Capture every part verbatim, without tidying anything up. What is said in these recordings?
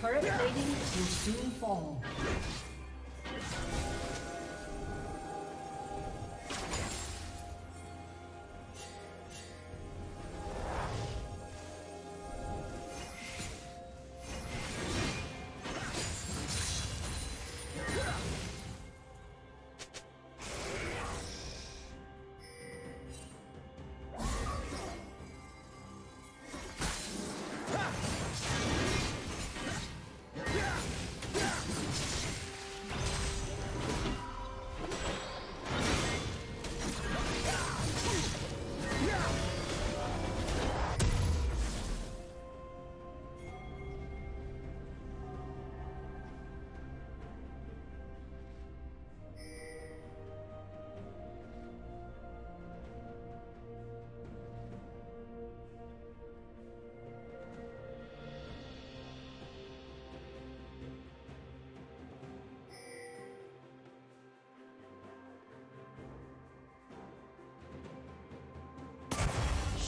Turret plating will soon fall.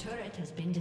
Turret has been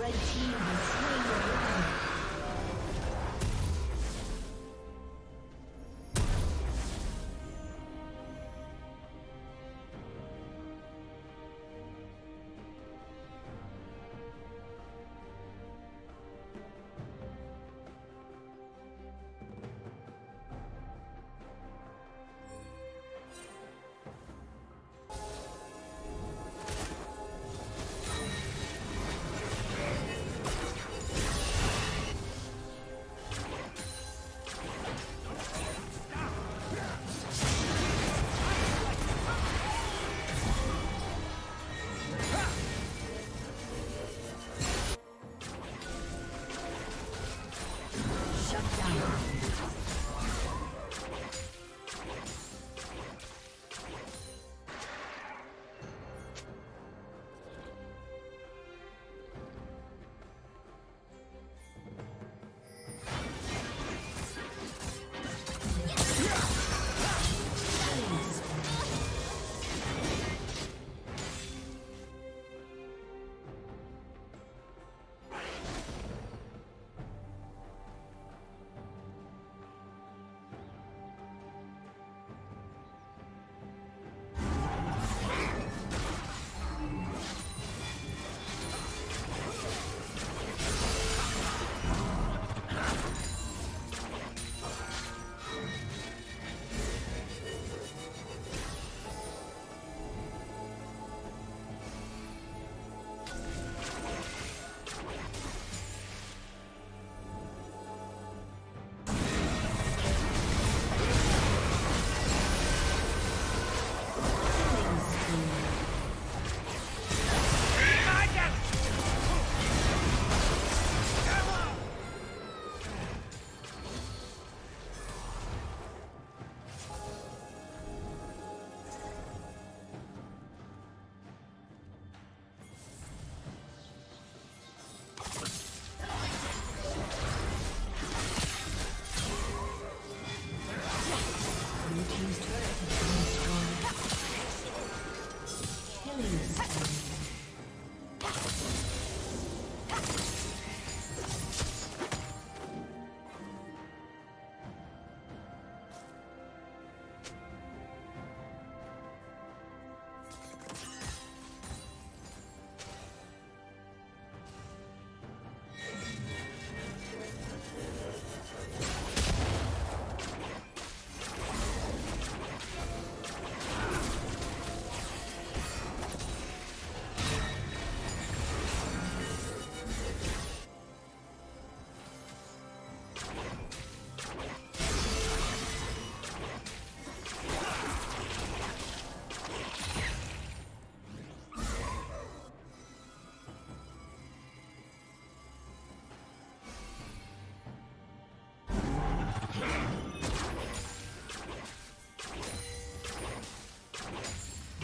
Red team has slain the enemy.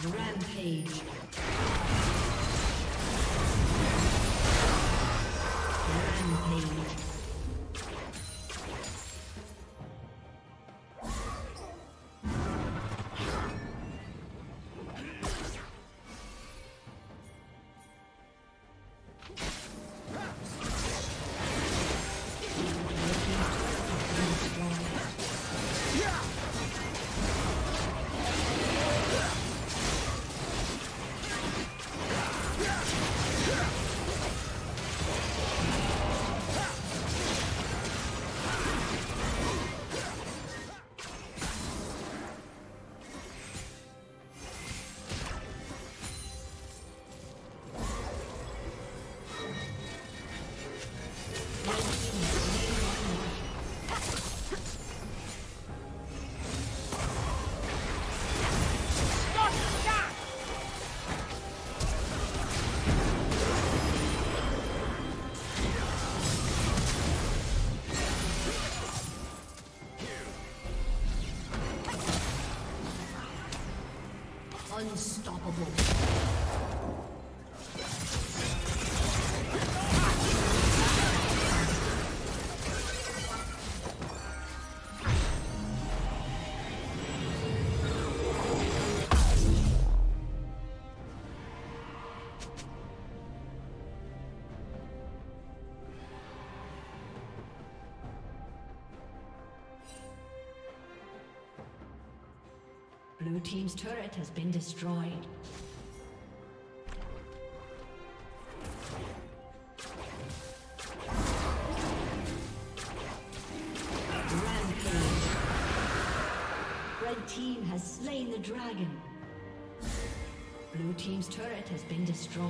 Rampage. Rampage. Unstoppable. Blue team's turret has been destroyed. Rampage. Red team has slain the dragon. Blue team's turret has been destroyed.